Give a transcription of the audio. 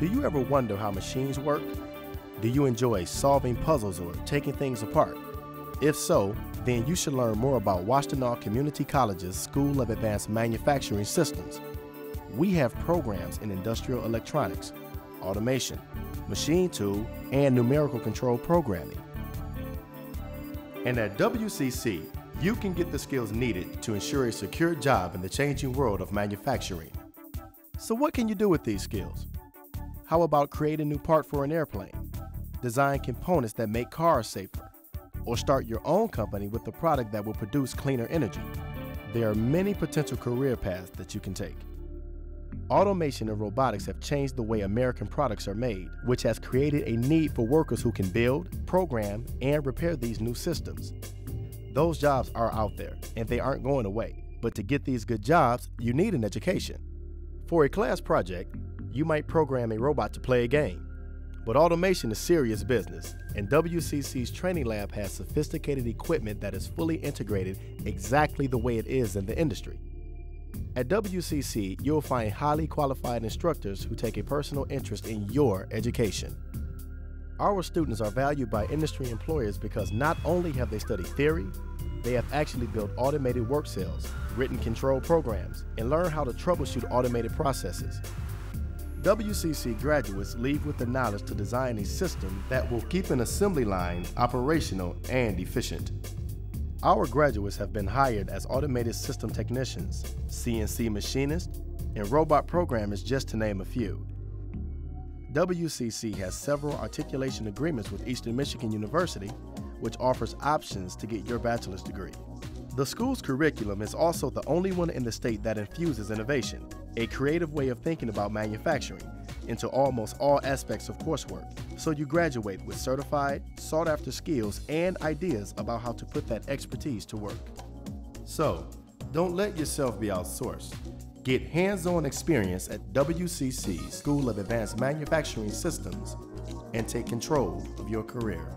Do you ever wonder how machines work? Do you enjoy solving puzzles or taking things apart? If so, then you should learn more about Washtenaw Community College's School of Advanced Manufacturing Systems. We have programs in industrial electronics, automation, machine tool, and numerical control programming. And at WCC, you can get the skills needed to ensure a secure job in the changing world of manufacturing. So what can you do with these skills? How about create a new part for an airplane, design components that make cars safer, or start your own company with a product that will produce cleaner energy? There are many potential career paths that you can take. Automation and robotics have changed the way American products are made, which has created a need for workers who can build, program, and repair these new systems. Those jobs are out there, and they aren't going away. But to get these good jobs, you need an education. For a class project, you might program a robot to play a game. But automation is serious business, and WCC's training lab has sophisticated equipment that is fully integrated exactly the way it is in the industry. At WCC, you'll find highly qualified instructors who take a personal interest in your education. Our students are valued by industry employers because not only have they studied theory, they have actually built automated work cells, written control programs, and learned how to troubleshoot automated processes. WCC graduates leave with the knowledge to design a system that will keep an assembly line operational and efficient. Our graduates have been hired as automated system technicians, CNC machinists, and robot programmers, just to name a few. WCC has several articulation agreements with Eastern Michigan University, which offers options to get your bachelor's degree. The school's curriculum is also the only one in the state that infuses innovation, a creative way of thinking about manufacturing, into almost all aspects of coursework, so you graduate with certified, sought-after skills and ideas about how to put that expertise to work. So, don't let yourself be outsourced. Get hands-on experience at WCC's School of Advanced Manufacturing Systems and take control of your career.